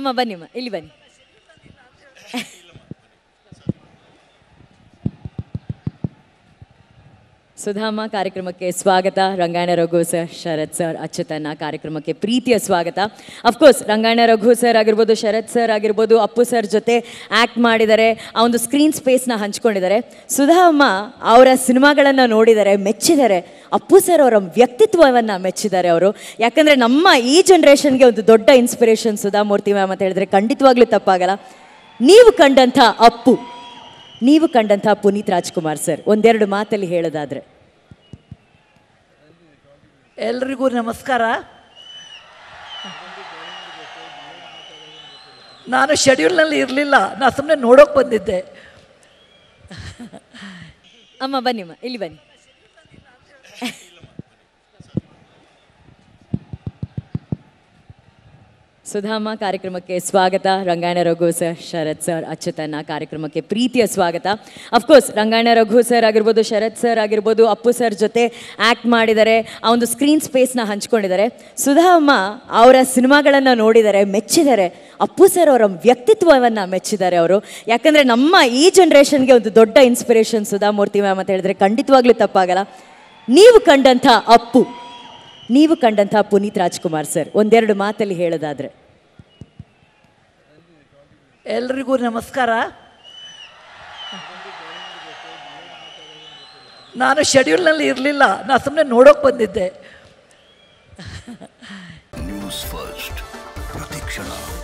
ಅಮ್ಮ ಬನ್ನಿ ಇಲ್ಲಿ ಬನ್ನಿ ಸುಧಾಮ ಕಾರ್ಯಕ್ರಮಕ್ಕೆ ಸ್ವಾಗತ ರಂಗಾಯಣ ರಘು ಸರ್ ಶರತ್ ಸರ್ ಅಚ್ಚುತನ ಕಾರ್ಯಕ್ರಮಕ್ಕೆ ಪ್ರೀತಿಯ ಸ್ವಾಗತ of course Rangayana Raghu sir ಆಗಿರಬಹುದು ಶರತ್ ಸರ್ ಆಗಿರಬಹುದು ಅಪ್ಪು ಸರ್ ಜೊತೆ ಆಕ್ಟ್ ಮಾಡಿದ್ದಾರೆ ಆ ಒಂದು ಸ್ಕ್ರೀನ್ ಸ್ಪೇಸ್ ನ ಹಂಚಿಕೊಂಡಿದ್ದಾರೆ ಸುಧಾಮ ಅವರ ಸಿನಿಮಾಗಳನ್ನು ನೋಡಿದ್ದಾರೆ ಮೆಚ್ಚಿದ್ದಾರೆ ಅಪ್ಪು ಸರ್ ಅವರ ವ್ಯಕ್ತಿತ್ವವನ್ನ ಮೆಚ್ಚಿದ್ದಾರೆ ಅವರು ಯಾಕಂದ್ರೆ ನಮ್ಮ ಈ ಜನರೇಷನ್ ಗೆ ಒಂದು ದೊಡ್ಡ ಇನ್ಸ್ಪಿರೇಷನ್ ಸುಧಾಮೂರ್ತಿ ಮ್ಯಾಮ್ ಅಂತ ಹೇಳಿದ್ರೆ ಖಂಡಿತವಾಗ್ಲೂ ತಪ್ಪಾಗಲ್ಲ ನೀವು ಕಂಡಂತ ಅಪ್ಪು ನೀವು ಕಂಡಂತ ಪುನೀತ್ ರಾಜ್ಕುಮಾರ್ ಸರ್ ಒಂದೆರಡು ಮಾತಲ್ಲಿ ಹೇಳೋದಾದ್ರೆ ಎಲ್ಲರಿಗೂ ನಮಸ್ಕಾರ ನಾನು ಶೆಡ್ಯೂಲ್ನಲ್ಲಿ ಇರಲಿಲ್ಲ ನಾನು ಸುಮ್ಮನೆ ನೋಡೋಕೆ ಬಂದಿದ್ದೆ ಅಮ್ಮ ಬನ್ನಿಮ್ಮ ಇಲ್ಲಿ ಬನ್ನಿ ಸುಧಾಮ ಕಾರ್ಯಕ್ರಮಕ್ಕೆ ಸ್ವಾಗತ ರಂಗಾಯಣ ರಘು ಸರ್ ಶರತ್ ಸರ್ ಅಚ್ಚುತನ ಕಾರ್ಯಕ್ರಮಕ್ಕೆ ಪ್ರೀತಿಯ ಸ್ವಾಗತ of course Rangayana Raghu sir ಆಗಿರಬಹುದು ಶರತ್ ಸರ್ ಆಗಿರಬಹುದು ಅಪ್ಪು ಸರ್ ಜೊತೆ ಆಕ್ಟ್ ಮಾಡಿದ್ದಾರೆ ಆ ಒಂದು ಸ್ಕ್ರೀನ್ ಸ್ಪೇಸ್ ನ ಹಂಚಿಕೊಂಡಿದ್ದಾರೆ ಸುಧಾಮ ಅವರ ಸಿನಿಮಾಗಳನ್ನು ನೋಡಿದ್ದಾರೆ ಮೆಚ್ಚಿದ್ದಾರೆ ಅಪ್ಪು ಸರ್ ಅವರ ವ್ಯಕ್ತಿತ್ವವನ್ನ ಮೆಚ್ಚಿದ್ದಾರೆ ಅವರು ಯಾಕಂದ್ರೆ ನಮ್ಮ ಈ ಜನರೇಷನ್ಗೆ ಒಂದು ದೊಡ್ಡ ಇನ್ಸ್ಪಿರೇಷನ್ ಸುಧಾಮೂರ್ತಿ ಮ್ಯಾಮ್ ಅಂತ ಹೇಳಿದ್ರೆ ಖಂಡಿತವಾಗ್ಲೂ ತಪ್ಪಾಗಲ್ಲ ನೀವು ಕಂಡಂತ ಅಪ್ಪು ನೀವು ಕಂಡಂತ ಪುನೀತ್ ರಾಜ್ಕುಮಾರ್ ಸರ್ ಒಂದೆರಡು ಮಾತಲ್ಲಿ ಹೇಳೋದಾದ್ರೆ ಎಲ್ಲರಿಗೂ ನಮಸ್ಕಾರ ನಾನು ಶೆಡ್ಯೂಲ್ನಲ್ಲಿ ಇರಲಿಲ್ಲ ನಾನು ಸುಮ್ಮನೆ ನೋಡೋಕೆ ಬಂದಿದ್ದೆ ನ್ಯೂಸ್ ಫಸ್ಟ್ ಪ್ರತಿಕ್ಷಣ